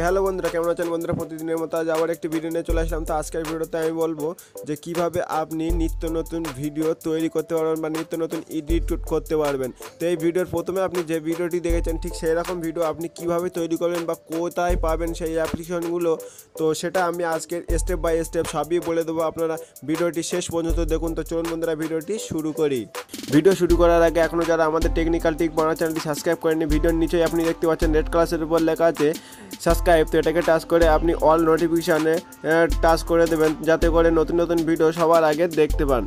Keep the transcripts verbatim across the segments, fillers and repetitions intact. तो हेलो बंधुरा केमन आछेन बंधुरा प्रतिदिनेर मतो आज आबार एकटी भिडियो निये चले आसलाम। तो आजकेर भिडियोते आमि बोलबो जे किभाबे आपनि नित्य नतुन भिडियो तैरि करते पारबेन बा नित्य नतुन एडिट करते पारबेन। तो एई भिडियोर प्रथमे आपनि जे भिडियोटी देखेछेन ठीक सेई रकम भिडियो आपनि किभाबे तैरि करबेन बा कोथाय पाबेन सेई অ্যাপ্লিকেশনগুলো, तो সেটা আমি আজকের স্টেপ বাই স্টেপ সবই বলে দেবো। আপনারা ভিডিওটি শেষ পর্যন্ত দেখুন। তো চলুন বন্ধুরা ভিডিওটি শুরু করি। ভিডিও শুরু করার আগে এখনো যারা আমাদের টেকনিক্যাল টিপ বাংলা চ্যানেলটি সাবস্ক্রাইব করেননি, ভিডিওর নিচে আপনি দেখতে পাচ্ছেন রেড ক্লাসের উপর লেখা আছে সাবস্ক্রাইব, তো এটাকে টাচ করে আপনি অল নোটিফিকেশানে টাচ করে দেবেন যাতে করে নতুন নতুন ভিডিও সবার আগে দেখতে পান।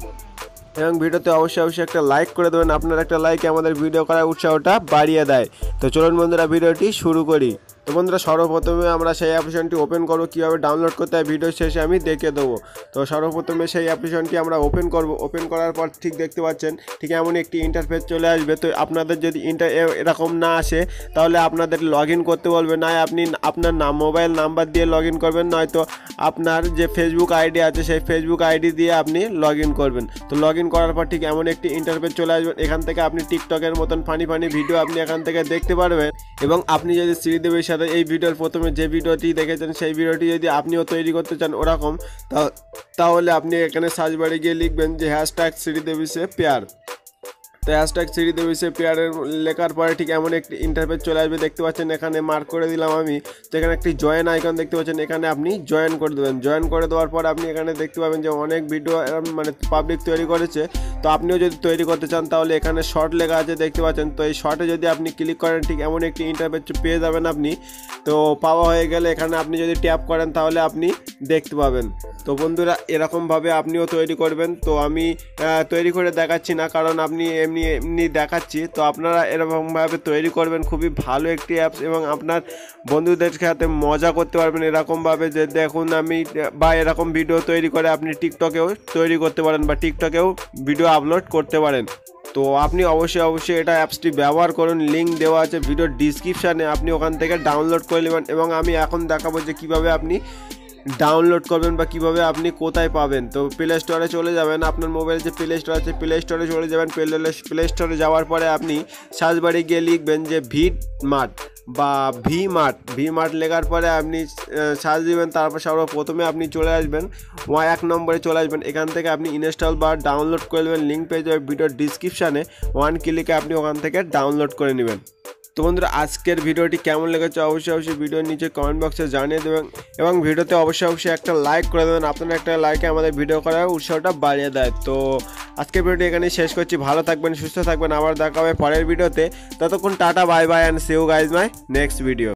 এবং ভিডিওতে অবশ্যই অবশ্যই একটা লাইক করে দেবেন, আপনার একটা লাইক আমাদের ভিডিও করার উৎসাহটা বাড়িয়ে দেয়। তো চলুন বন্ধুরা ভিডিওটি শুরু করি। তো বন্ধুরা সর্বপ্রথমে আমরা সেই অ্যাপ্লিকেশনটি ওপেন করব। কীভাবে ডাউনলোড করতে হয় ভিডিও শেষে আমি দেখে দেবো। তো সর্বপ্রথমে সেই অ্যাপ্লিকেশনটি আমরা ওপেন করব। ওপেন করার পর ঠিক দেখতে পাচ্ছেন ঠিক এমন একটি ইন্টারফেস চলে আসবে। তো আপনাদের যদি ইন্টার এরকম না আসে তাহলে আপনাদের লগ ইন করতে বলবে, না আপনি আপনার নাম মোবাইল নাম্বার দিয়ে লগ ইন করবেন, নয়তো আপনার যে ফেসবুক আইডি আছে সেই ফেসবুক আইডি দিয়ে আপনি লগ ইন করবেন। তো লগ ইন করার পর ঠিক এমন একটি ইন্টারফেস চলে আসবেন। এখান থেকে আপনি টিকটকের মতন ফানি ফানি ভিডিও আপনি এখান থেকে দেখতে পারবেন। এবং আপনি যদি শ্রী দেবীর সাথে এই ভিডিওর প্রথমে যে ভিডিওটি দেখেছেন সেই ভিডিওটি যদি আপনিও তৈরি করতে চান ওরকম, তাহলে আপনি এখানে সার্চ বারে গিয়ে লিখবেন যে হ্যাশট্যাগ শ্রী দেবী সে পেয়ার। তো হ্যাশট্যাগ শ্রী দেবী সে পেয়ারের লেখার পরে ঠিক এমন একটি ইন্টারফেস চলে আসবে। দেখতে পাচ্ছেন এখানে মার্ক করে দিলাম আমি। তো এখানে একটি জয়েন আইকন দেখতে পাচ্ছেন, এখানে আপনি জয়েন করে দেবেন। জয়েন করে দেওয়ার পর আপনি এখানে দেখতে পাবেন যে অনেক ভিডিও মানে পাবলিক তৈরি করেছে। তো আপনিও যদি তৈরি করতে চান তাহলে এখানে শর্ট লেখা আছে দেখতে পাচ্ছেন। তো এই শর্টে যদি আপনি ক্লিক করেন ঠিক এমন একটি ইন্টারফেস পেয়ে যাবেন আপনি। তো পাওয়া হয়ে গেলে এখানে আপনি যদি ট্যাপ করেন তাহলে আপনি দেখতে পাবেন। তো বন্ধুরা এরকমভাবে আপনিও তৈরি করবেন। তো আমি তৈরি করে দেখাচ্ছি না, কারণ আপনি এমনি এমনি দেখাচ্ছি। তো আপনারা এরকমভাবে তৈরি করবেন, খুবই ভালো একটি অ্যাপস এবং আপনার বন্ধুদের সাথে মজা করতে পারবেন এরকমভাবে। যে দেখুন আমি বা এরকম ভিডিও তৈরি করে আপনি টিকটকেও তৈরি করতে পারেন বা টিকটকেও ভিডিও আপলোড করতে পারেন। তো আপনি অবশ্যই অবশ্যই এটা অ্যাপসটি ব্যবহার করুন। লিঙ্ক দেওয়া আছে ভিডিও ডিসক্রিপশানে, আপনি ওখান থেকে ডাউনলোড করে নেবেন। এবং আমি এখন দেখাবো যে কীভাবে আপনি ডাউনলোড করবেন বা কীভাবে আপনি কোথায় পাবেন। তো প্লে স্টোরে চলে যাবেন, আপনার মোবাইলে যে প্লে স্টোর আছে প্লে স্টোরে চলে যাবেন। প্লে প্লে স্টোরে যাওয়ার পরে আপনি সার্চ বারে গিয়ে লিখবেন যে ভি মার্ট বা ভি মার্ট ভি মার্ট লেখার পরে আপনি সার্চ দেবেন। তারপর সর্বপ্রথমে আপনি চলে আসবেন ওয়াই এক নম্বরে চলে আসবেন। এখান থেকে আপনি ইনস্টল বা ডাউনলোড করে নেবেন, লিঙ্ক পেয়ে যাবেন ভিডিওর ডিসক্রিপশানে। ওয়ান ক্লিকে আপনি ওখান থেকে ডাউনলোড করে নেবেন। তো বন্ধুরা আজকের ভিডিওটি কেমন লেগেছে অবশ্যই অবশ্যই ভিডিওর নিচে কমেন্ট বক্সে জানিয়ে দেবেন এবং ভিডিওতে অবশ্যই অবশ্যই একটা লাইক করে দেবেন। আপনারা একটা লাইকে আমাদের ভিডিও করার উৎসাহটা বাড়িয়ে দেয়। তো আজকের ভিডিওটি এখানেই শেষ করছি। ভালো থাকবেন, সুস্থ থাকবেন, আবার দেখা হবে পরের ভিডিওতে। ততক্ষণ টাটা, bye bye and see you guys my next video.